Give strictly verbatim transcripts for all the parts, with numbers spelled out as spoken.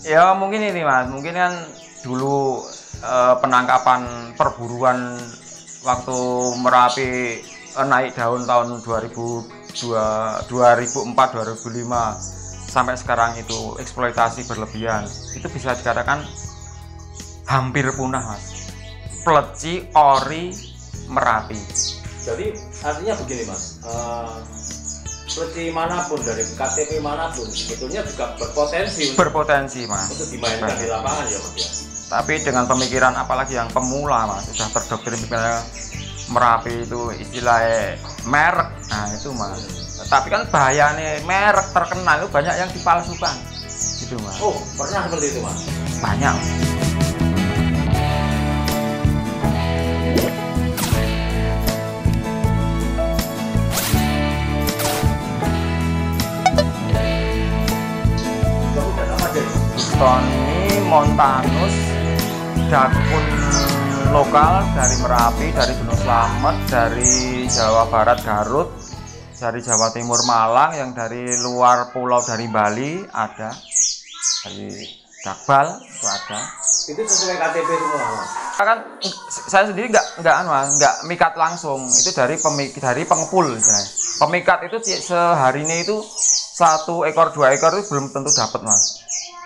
Ya mungkin ini mas, mungkin kan dulu eh, penangkapan perburuan waktu Merapi eh, naik daun tahun dua ribu dua, dua ribu empat, dua ribu lima sampai sekarang itu eksploitasi berlebihan, itu bisa dikatakan hampir punah mas. Pleci, ori, Merapi. Jadi artinya begini mas, uh, pleci manapun dari K T P manapun sebetulnya juga berpotensi berpotensi untuk, mas untuk dimainkan di lapangan ya mas ya. Tapi dengan pemikiran apalagi yang pemula mas, sudah terdoktrin pemikiran Merapi itu istilahnya merek, nah itu mas. Hmm. Tapi kan bahayanya merek terkenal itu banyak yang dipalsukan, gitu mas. Oh pernah seperti itu mas? Banyak. Tony Montanus, dakun lokal dari Merapi, dari Gunung Slamet, dari Jawa Barat Garut, dari Jawa Timur Malang, yang dari luar pulau dari Bali ada, dari Cakbal itu ada. Itu sesuai K T P semua mas? Kan saya sendiri nggak nggak nggak mikat langsung, itu dari pemik dari pengepul, pemikat itu seharinya itu satu ekor dua ekor itu belum tentu dapat mas.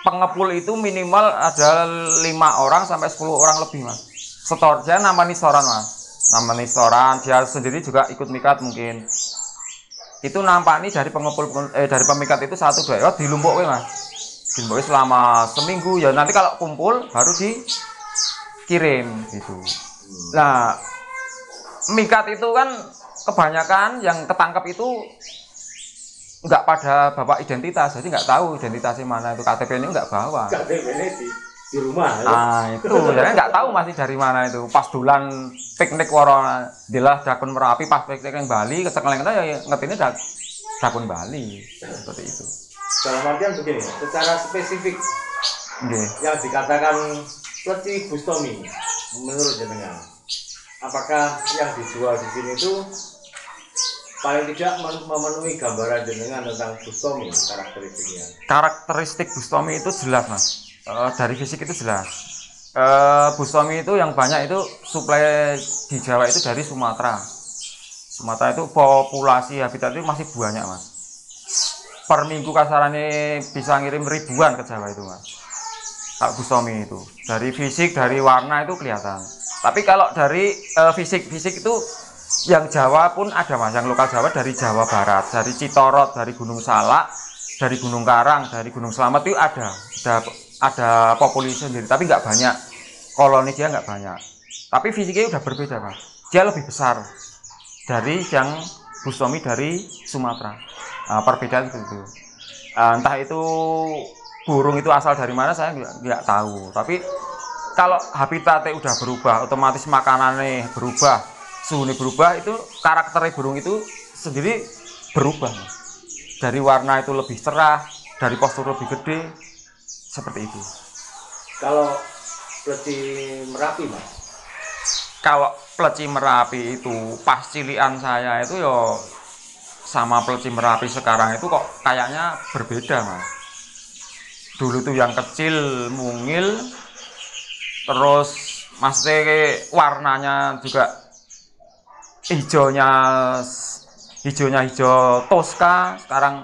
Pengepul itu minimal ada lima orang sampai sepuluh orang lebih mas. Setorja namanya soran mas, namanya soran, dia sendiri juga ikut mikat mungkin. Itu nampaknya dari pengepul eh, dari pemikat itu satu dua ekor di Lumbok mas. Di Lumbok selama seminggu ya, nanti kalau kumpul baru dikirim gitu. Nah mikat itu kan kebanyakan yang ketangkep itu nggak pada bawa identitas, jadi nggak tahu identitasnya mana itu, K T P ini nggak bawa. K T P ini di, di rumah. Nah ya? Itu, jadi nggak tahu masih dari mana itu. Pas dulan piknik warna, jelas dakun Merapi, pas piknik yang Bali, kesekeleng kita ya ngertinya dak, dakun Bali, seperti itu. Dalam artian begini, secara spesifik okay. Yang dikatakan pleci Bustomi, menurut jenengan, apakah yang dijual di sini itu paling tidak memenuhi gambaran jenengan tentang Bustomi karakteristiknya? Karakteristik Bustomi itu jelas mas, e, dari fisik itu jelas. E, Bustomi itu yang banyak itu suplai di Jawa itu dari Sumatera. Sumatera itu populasi habitat itu masih banyak mas. Per minggu kasarannya bisa ngirim ribuan ke Jawa itu mas. Kalau Bustomi itu dari fisik, dari warna itu kelihatan. Tapi kalau dari fisik-fisik e, itu yang Jawa pun ada mas, yang lokal Jawa dari Jawa Barat, dari Citorot, dari Gunung Salak, dari Gunung Karang, dari Gunung Slamet itu ada, ada, ada populasi sendiri, tapi nggak banyak, koloni dia nggak banyak. Tapi fisiknya udah berbeda mas, dia lebih besar dari yang Bustomi dari Sumatera. Nah, perbedaan itu, entah itu burung itu asal dari mana saya nggak tahu, tapi kalau habitatnya udah berubah, otomatis makanannya berubah. Suhunya berubah, itu karakter burung itu sendiri berubah mas. Dari warna itu lebih cerah, dari postur lebih gede, seperti itu. Kalau pleci Merapi mas? Kalau pleci Merapi itu pas cilian saya itu yo sama pleci Merapi sekarang itu kok kayaknya berbeda mas. Dulu tuh yang kecil mungil, terus masih warnanya juga hijaunya hijaunya hijau toska, sekarang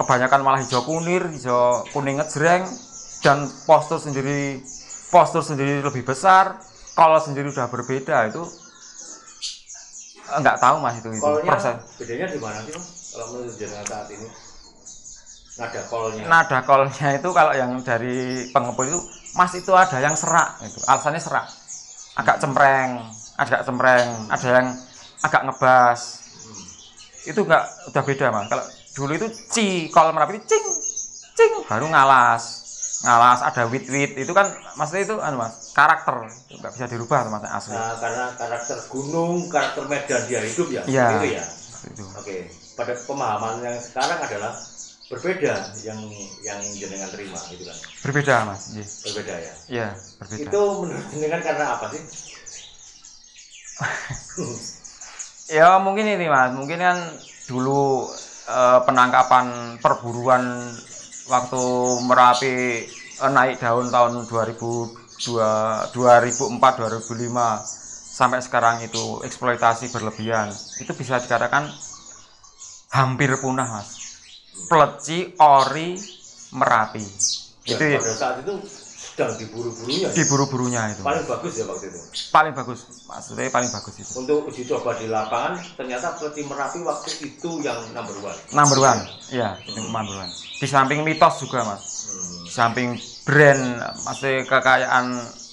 kebanyakan malah hijau kunir, hijau kuning ngejreng, dan postur sendiri postur sendiri lebih besar, kalau sendiri udah berbeda itu nggak tahu mas itu itu proses. Bedanya di mana sih mas? Kalau menurut jenengan saat ini nada kolnya? Nada kolnya itu kalau yang dari pengepul itu mas itu ada yang serak, itu alasannya serak, agak cempreng, agak cempreng, ada yang agak ngebas. Hmm. Itu enggak udah beda mas. Kalau dulu itu ci, kalau Merapi cing cing baru ngalas ngalas ada wit-wit, itu kan maksudnya itu anu mas, karakter nggak bisa dirubah mas asli. Nah, karena karakter gunung, karakter medan dia hidup ya, ya gitu ya. Itu. Oke, pada pemahaman yang sekarang adalah berbeda yang yang jenengan terima gitu kan. Berbeda mas. Yes. Berbeda ya. Iya, berbeda. Itu menurut jenengan karena apa sih? Ya mungkin ini mas, mungkin kan dulu eh, penangkapan perburuan waktu Merapi naik daun tahun dua ribu dua, dua ribu empat, dua ribu lima sampai sekarang itu eksploitasi berlebihan, itu bisa dikatakan hampir punah, Mas. Pleci, ori, Merapi. Ya, itu pada saat itu sedang diburu-burunya. Diburu-burunya itu. Paling bagus ya waktu itu. Paling bagus, maksudnya paling bagus itu. Untuk uji coba di lapangan, ternyata Pleci Merapi waktu itu yang number one. Number one, ya, hmm. number one. Di samping mitos juga, Mas. Hmm. Di samping brand, maksudnya kekayaan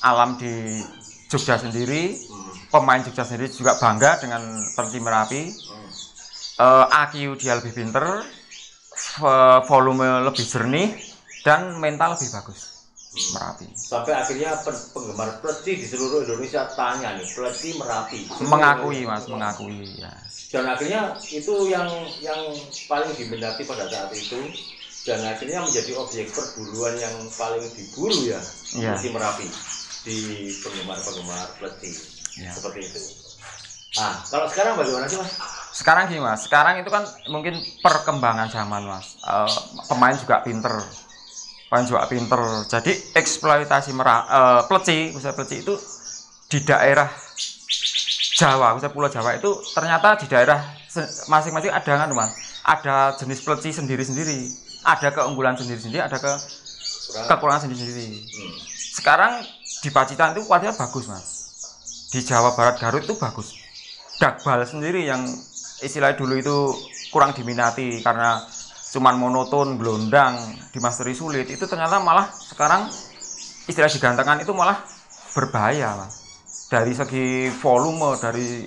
alam di Jogja sendiri, hmm. pemain Jogja sendiri juga bangga dengan Pleci Merapi. hmm. uh, A Q dia lebih pinter, uh, volume lebih jernih, dan mental lebih bagus. hmm. Merapi sampai akhirnya penggemar pleci di seluruh Indonesia tanya nih, Pleci Merapi mengakui, Mas, mengakui ya. Dan akhirnya itu yang yang paling diminati pada saat itu, dan akhirnya menjadi objek perburuan yang paling diburu ya, ya. Pleci Merapi di penggemar-penggemar pleci ya. Seperti itu. Nah, kalau sekarang bagaimana sih, Mas? Sekarang gini, Mas, sekarang itu kan mungkin perkembangan zaman, Mas. Uh, pemain juga pinter, pemain juga pinter. Jadi eksploitasi merah, uh, pleci, usaha pleci itu di daerah Jawa, usaha Pulau Jawa itu ternyata di daerah masing-masing ada kan, Mas? Ada jenis pleci sendiri-sendiri, ada keunggulan sendiri-sendiri, ada ke kekurangan sendiri-sendiri. Hmm. Sekarang di Pacitan itu kualitasnya bagus, Mas. Di Jawa Barat Garut itu bagus. Cakbal sendiri yang istilah dulu itu kurang diminati karena cuman monoton, gelondang, dimasteri sulit. Itu ternyata malah sekarang istilah digantengan itu malah berbahaya, Mas. Dari segi volume, dari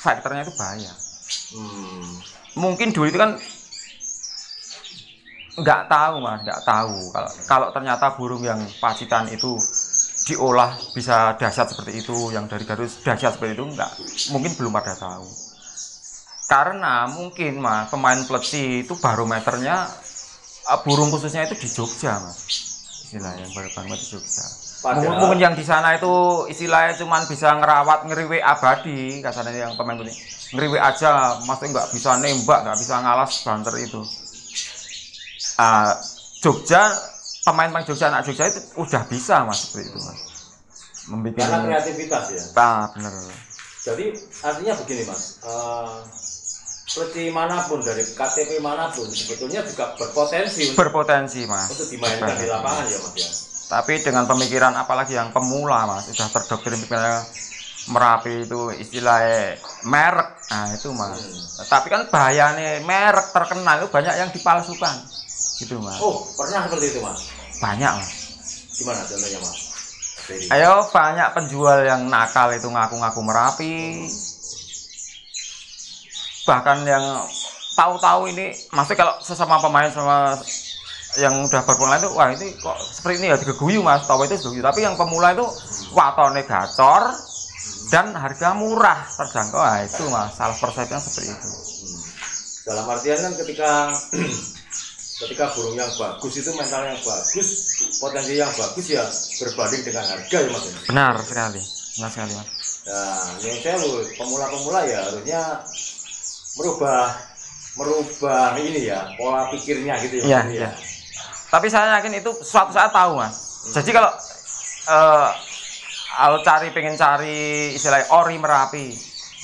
faktornya itu bahaya. Hmm. Mungkin dulu itu kan nggak tahu, Mas, nggak tahu kalau kalau ternyata burung yang Pacitan itu diolah bisa dahsyat seperti itu, yang dari Garut dahsyat seperti itu, enggak, mungkin belum pada tahu. Karena mungkin, Mas, pemain pleci itu barometernya burung khususnya itu di Jogja, Mas. Istilah yang barometer di Jogja. Padahal, mungkin yang di sana itu istilahnya cuman bisa ngerawat ngeriwe abadi, kasarnya yang pemain pleci ngeriwe aja, maksudnya nggak bisa nembak, nggak bisa ngalas banter itu. Uh, Jogja, pemain-pemain Jogja, anak Jogja itu udah bisa, Mas, seperti itu, Mas. Membikin... Karena kreativitas ya? Nah, bener. Jadi artinya begini, Mas, uh, pleci manapun, dari K T P manapun, sebetulnya juga berpotensi. Berpotensi, Mas. Untuk dimainkan di lapangan ya, Mas, ya? Tapi dengan pemikiran apalagi yang pemula, Mas, sudah terdoktrin pemikiran Merapi itu istilahnya merek, nah itu, Mas. Hmm. Tapi kan bahayanya merek terkenal itu banyak yang dipalsukan. Gitu, Mas. Oh, pernah seperti itu, Mas? Banyak, Mas. Gimana contohnya, Mas? Jadi, ayo, banyak penjual yang nakal itu ngaku-ngaku Merapi. Hmm. Bahkan yang tahu-tahu ini, maksudnya kalau sesama pemain sama yang udah berpengalaman itu, wah ini kok seperti ini ya, digeguyu, Mas, tahu itu digeguyu. Tapi yang pemula itu watone gacor dan harga murah terjangkau. Nah, itu, Mas, salah persepsinya seperti itu. Hmm. Dalam artian kan ketika ketika burung yang bagus itu mental yang bagus, potensi yang bagus ya berbanding dengan harga ya, Mas. Benar sekali, benar sekali, Mas. Nah, yang saya loh, pemula-pemula ya harusnya merubah, merubah ini ya pola pikirnya gitu ya. Iya, iya. Ya. Tapi saya yakin itu suatu saat tahu, Mas. Hmm. Jadi kalau uh, kalau cari, pengen cari istilah ori Merapi,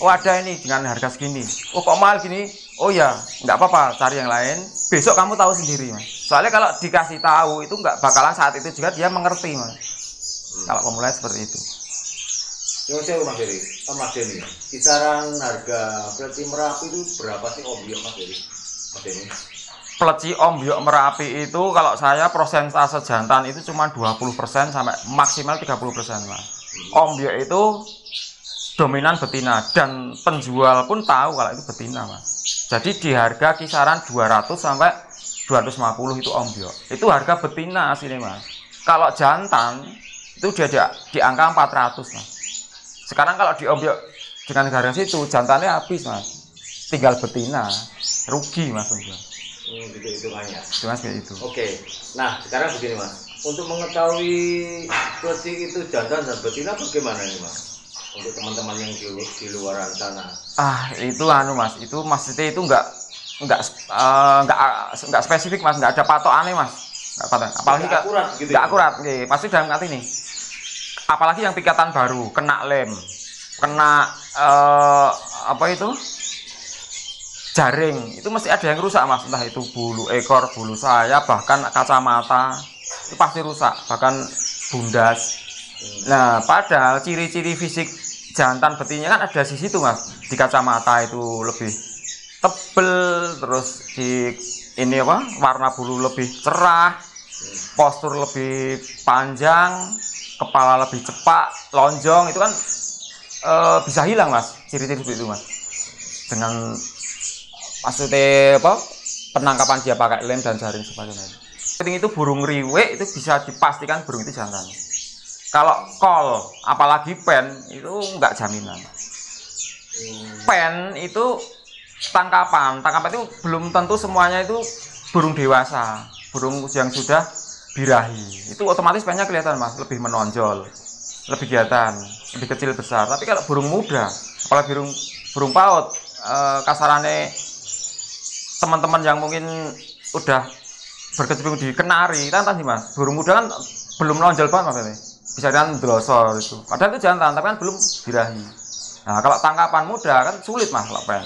oh ada ini dengan harga segini, oh kok mahal gini. Oh ya, nggak apa-apa, cari yang lain. Besok kamu tahu sendiri, Mas. Soalnya kalau dikasih tahu itu nggak bakalan saat itu juga dia mengerti, Mas. Hmm. Kalau pemula seperti itu. Yang saya Mas Deni, Mas Deni, kisaran harga pleci Merapi itu berapa sih ombyok, Mas Deni? Mas Deni. Pleci ombyok Merapi itu kalau saya persentase jantan itu cuma dua puluh persen sampai maksimal tiga puluh persen, Mas. Hmm. Ombyok itu dominan betina, dan penjual pun tahu kalau itu betina, Mas. Jadi di harga kisaran dua ratus sampai dua ratus lima puluh itu ombyok. Itu harga betina aslinya, Mas. Kalau jantan itu dia di, di angka empat ratus, Mas. Sekarang kalau di ombyok dengan harga situ jantannya habis, Mas. Tinggal betina, rugi, Mas. Hmm, gitu hitungannya. Cuma seperti itu. Oke. Nah, sekarang begini, Mas. Untuk mengetahui pleci itu jantan dan betina bagaimana nih, Mas? Untuk teman-teman yang di, di luar sana. Ah, itu anu, Mas, itu maksudnya itu enggak enggak uh, enggak enggak spesifik, Mas, enggak ada patokannya, Mas. apalagi gak akurat, gitu gak ya? Akurat gitu. Pasti dalam hati nih, apalagi yang pikatan baru kena lem, kena uh, apa itu jaring, itu mesti ada yang rusak mas, entah itu bulu ekor, bulu saya, bahkan kacamata itu pasti rusak, bahkan bundas. Nah padahal ciri-ciri fisik jantan betinanya kan ada di situ mas, di kacamata itu lebih tebel, terus di ini apa warna bulu lebih cerah, postur lebih panjang, kepala lebih cepak, lonjong, itu kan e, bisa hilang mas ciri-ciri itu mas, dengan maksudnya apa penangkapan dia pakai lem dan jaring sebagainya. Penting itu burung riwek itu bisa dipastikan burung itu jantan. Kalau kol apalagi pen itu enggak jaminan. Pen itu tangkapan, tangkapan itu belum tentu semuanya itu burung dewasa, burung yang sudah birahi. Itu otomatis pennya kelihatan mas, lebih menonjol, lebih kelihatan, lebih kecil besar. Tapi kalau burung muda, apalagi burung burung paut, eh, kasarannya teman-teman yang mungkin udah berkecimpung di kenari, kan tadi mas, burung muda kan belum menonjol banget maksudnya. Bisa kan drosor itu, padahal itu jantan tapi kan belum birahi. Nah kalau tangkapan muda kan sulit mas kalau pen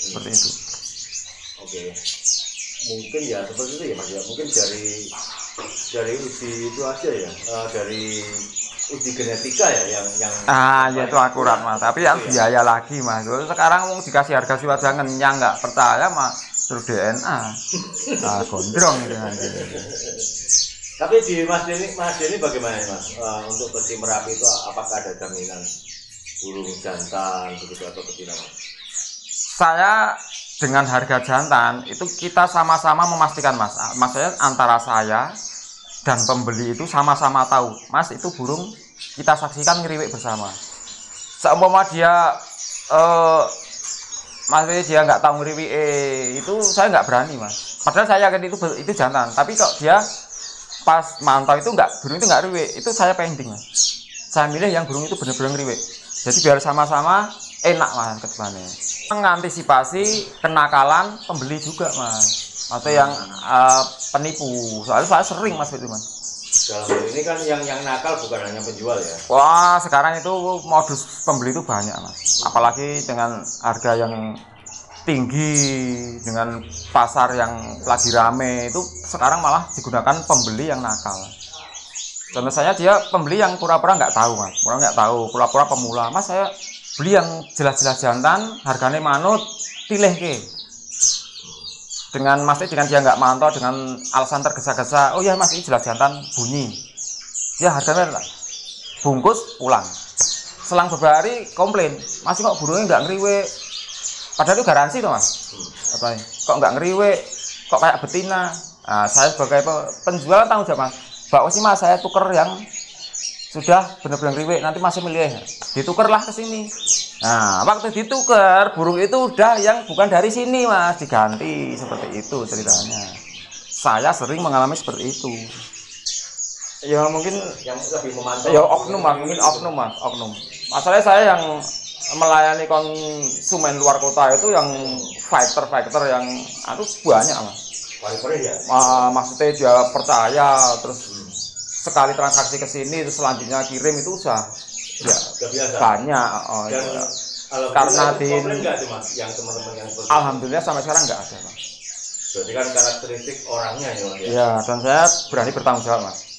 seperti itu. Oke, mungkin ya seperti itu ya mas ya, mungkin dari dari uji itu aja ya, uh, dari uji genetika ya yang yang ah ya itu akurat mas, tapi yang ya. Biaya lagi mas. Sekarang mau dikasih harga siwa jangan yang nggak percaya mas, terus D N A nah gondrong gitu. Tapi di Mas Deni, Mas Deni bagaimana Mas? Uh, untuk Pleci Merapi itu apakah ada jaminan burung jantan begitu atau betina Mas? Saya dengan harga jantan itu kita sama-sama memastikan Mas. Maksudnya antara saya dan pembeli itu sama-sama tahu. Mas itu burung kita saksikan ngeriwek bersama. Seumpama dia uh, maksudnya dia nggak tahu ngeriwek eh, itu saya nggak berani Mas. Padahal saya yakin itu itu jantan. Tapi kok dia pas mantau itu enggak, burung itu enggak riwek, itu saya pending mas. Saya milih yang burung itu benar-benar riwek, jadi biar sama-sama enak mas ke depannya. Mengantisipasi kenakalan pembeli juga mas, atau yang uh, penipu, soalnya saya sering mas itu mas. Dalam ini kan yang yang nakal bukan hanya penjual ya. Wah sekarang itu modus pembeli itu banyak mas, apalagi dengan harga yang tinggi, dengan pasar yang lagi rame itu sekarang malah digunakan pembeli yang nakal. Contoh saya dia pembeli yang pura-pura nggak tahu mas, pura nggak tahu, pura-pura pemula mas, saya beli yang jelas-jelas jantan, harganya manut, pilih ke. Dengan masnya dengan dia nggak mantau dengan alasan tergesa-gesa, oh ya mas ini jelas jantan bunyi, ya harganya bungkus pulang. Selang beberapa hari komplain, masih kok burungnya nggak ngeriwek. Padahal itu garansi tuh mas, apa ini? Kok nggak ngeriwek, kok kayak betina. Nah, saya sebagai penjual tanggung jawab mas, bahwa sih mas saya tuker yang sudah benar-benar ngeriwek, nanti masih milih, ditukerlah ke sini. Nah waktu dituker burung itu udah yang bukan dari sini mas, diganti seperti itu ceritanya. Saya sering mengalami seperti itu. Ya mungkin yang lebih memantau. Ya oknum mas, mungkin oknum mas, oknum. Masalahnya saya yang melayani konsumen luar kota itu yang fighter-fighter yang itu banyak mas. Ya? Uh, maksudnya dia percaya terus hmm. sekali transaksi ke sini terus selanjutnya kirim itu udah ya, banyak. Oh, dan ya. Karena di yang teman-teman yang alhamdulillah sampai sekarang nggak ada mas. Berarti kan karakteristik orangnya ya. Iya ya, dan saya berani bertanggung jawab mas.